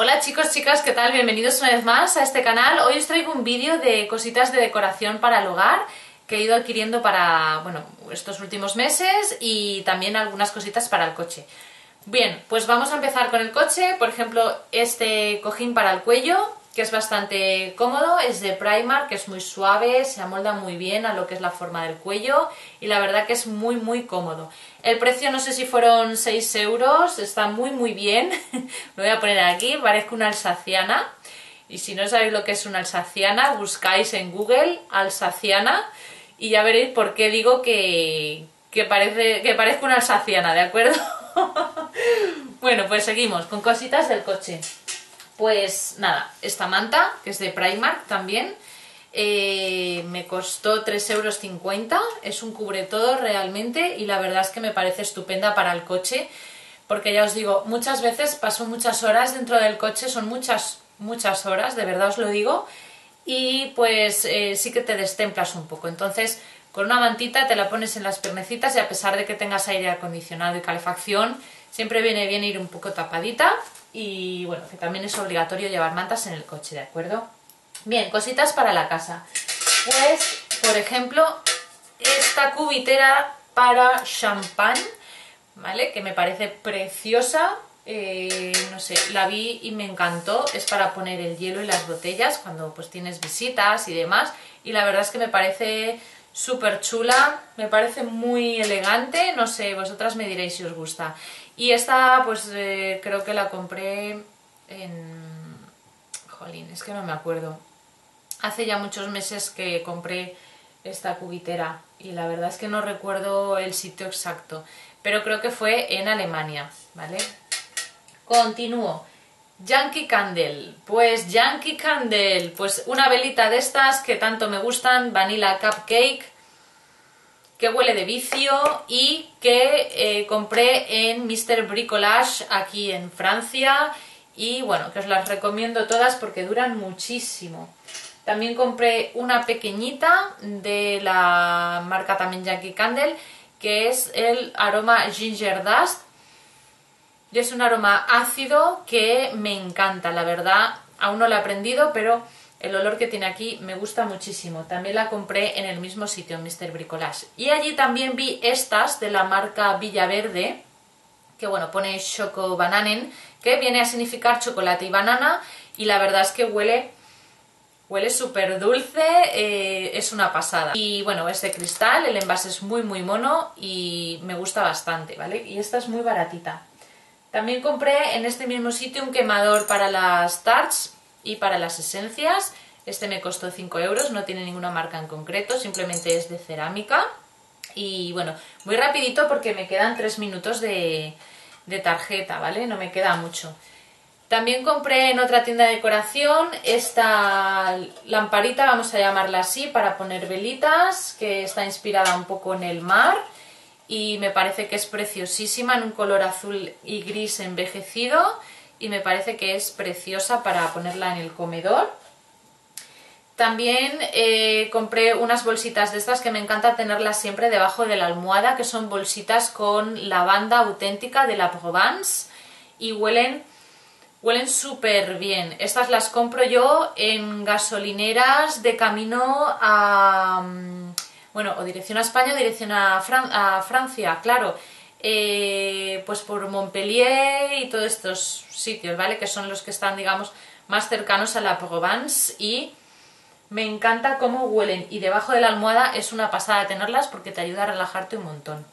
Hola chicos, chicas, ¿qué tal? Bienvenidos una vez más a este canal. Hoy os traigo un vídeo de cositas de decoración para el hogar que he ido adquiriendo para, bueno, estos últimos meses y también algunas cositas para el coche. Bien, pues vamos a empezar con el coche. Por ejemplo, este cojín para el cuello, que es bastante cómodo, es de Primark, que es muy suave, se amolda muy bien a lo que es la forma del cuello y la verdad que es muy muy cómodo. El precio no sé si fueron 6 euros, está muy muy bien, lo voy a poner aquí, parezco una alsaciana y si no sabéis lo que es una alsaciana buscáis en Google alsaciana y ya veréis por qué digo que parezco una alsaciana, ¿de acuerdo? Bueno, pues seguimos con cositas del coche. Pues nada, esta manta, que es de Primark también, me costó 3,50 €, es un cubretodo realmente y la verdad es que me parece estupenda para el coche, porque ya os digo, muchas veces paso muchas horas dentro del coche, son muchas horas, de verdad os lo digo, y pues sí que te destemplas un poco, entonces con una mantita te la pones en las piernecitas y a pesar de que tengas aire acondicionado y calefacción, siempre viene bien ir un poco tapadita. Y bueno, que también es obligatorio llevar mantas en el coche, ¿de acuerdo? Bien, cositas para la casa. Pues, por ejemplo, esta cubitera para champán, ¿vale? Que me parece preciosa. No sé, la vi y me encantó. Es para poner el hielo y las botellas cuando pues tienes visitas y demás. Y la verdad es que me parece súper chula, me parece muy elegante, no sé, vosotras me diréis si os gusta. Y esta pues creo que la compré en... Jolín, es que no me acuerdo. Hace ya muchos meses que compré esta cubitera y la verdad es que no recuerdo el sitio exacto, pero creo que fue en Alemania, ¿vale? Continúo. Yankee Candle, pues Yankee Candle, pues una velita de estas que tanto me gustan, Vanilla Cupcake, que huele de vicio y que compré en Mr. Bricolage aquí en Francia y bueno, que os las recomiendo todas porque duran muchísimo. También compré una pequeñita de la marca también Yankee Candle, que es el aroma Ginger Dust. Y es un aroma ácido que me encanta, la verdad, aún no lo he aprendido, pero el olor que tiene aquí me gusta muchísimo. También la compré en el mismo sitio, en Mr. Bricolage. Y allí también vi estas de la marca Villaverde, que bueno, pone Choco Bananen, que viene a significar chocolate y banana, y la verdad es que huele súper dulce, es una pasada. Y bueno, es de cristal, el envase es muy muy mono y me gusta bastante, ¿vale? Y esta es muy baratita. También compré en este mismo sitio un quemador para las tarts y para las esencias. Este me costó 5 euros, no tiene ninguna marca en concreto, simplemente es de cerámica. Y bueno, muy rapidito porque me quedan 3 minutos de tarjeta, ¿vale? No me queda mucho. También compré en otra tienda de decoración esta lamparita, vamos a llamarla así, para poner velitas, que está inspirada un poco en el mar. Y me parece que es preciosísima, en un color azul y gris envejecido, y me parece que es preciosa para ponerla en el comedor. También compré unas bolsitas de estas que me encanta tenerlas siempre debajo de la almohada, que son bolsitas con lavanda auténtica de la Provence y huelen súper bien. Estas las compro yo en gasolineras de camino a... Bueno, o dirección a España o dirección a Francia, claro, pues por Montpellier y todos estos sitios, ¿vale? Que son los que están, digamos, más cercanos a la Provence y me encanta cómo huelen. Y debajo de la almohada es una pasada tenerlas porque te ayuda a relajarte un montón.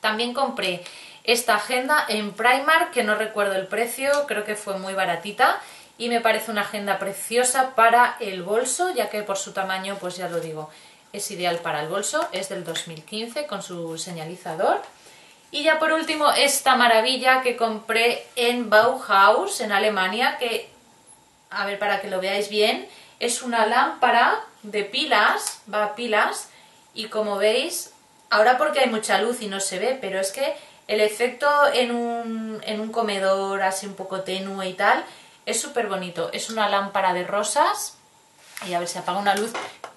También compré esta agenda en Primark, que no recuerdo el precio, creo que fue muy baratita y me parece una agenda preciosa para el bolso, ya que por su tamaño, pues ya lo digo, es ideal para el bolso, es del 2015 con su señalizador. Y ya por último esta maravilla que compré en Bauhaus, en Alemania, que, a ver, para que lo veáis bien, es una lámpara de pilas, va a pilas, y como veis, ahora porque hay mucha luz y no se ve, pero es que el efecto en un comedor así un poco tenue y tal, es súper bonito. Es una lámpara de rosas, y a ver si apaga una luz,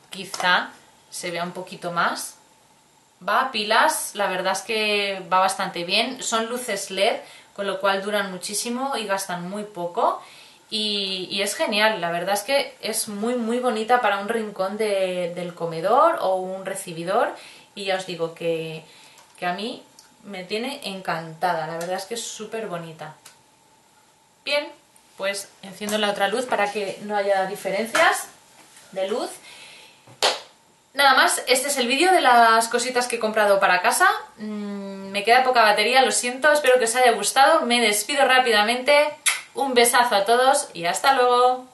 quizá se vea un poquito más, va a pilas, la verdad es que va bastante bien, son luces LED, con lo cual duran muchísimo y gastan muy poco Y es genial, la verdad es que es muy muy bonita para un rincón del comedor o un recibidor. Y ya os digo que a mí me tiene encantada, la verdad es que es súper bonita. Bien, pues enciendo la otra luz para que no haya diferencias de luz. Nada más, este es el vídeo de las cositas que he comprado para casa. Me queda poca batería, lo siento, espero que os haya gustado. Me despido rápidamente, un besazo a todos y hasta luego.